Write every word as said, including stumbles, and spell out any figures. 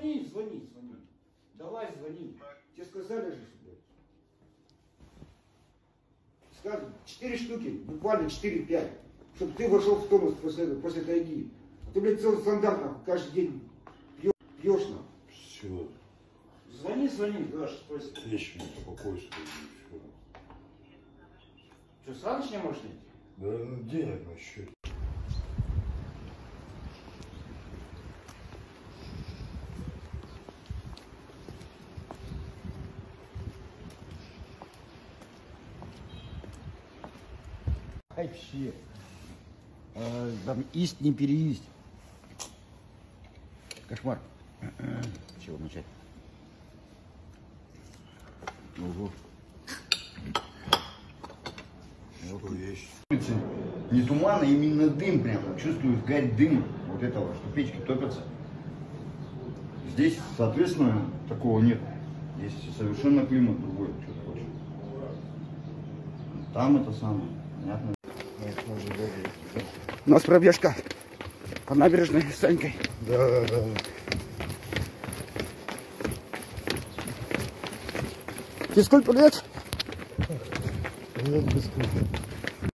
звони, звони, звони. Давай, звони. Тебе сказали же сюда. Сказано, четыре штуки, буквально четыре-пять. Чтобы ты вошел в тонус после, после тайги. Ты, блядь, целый стандарт нахуй, каждый день пьешь, пьешь нахуй. Все. Звони, звони, Даша, спроси. Лечим, успокойся. Что, сразу не можешь найти? Да, ну, денег на счете. Вообще, э, там есть, не переесть. Кошмар. С чего начать? Ого. Вот вещь. Не туман, а именно дым прямо. Чувствую, горит дым вот этого, что печки топятся. Здесь, соответственно, такого нет. Здесь совершенно климат другой. Там это самое. Понятно. У нас пробежка по набережной с Санькой. Да, да, да. Тебе сколько лет? Лет без сколько.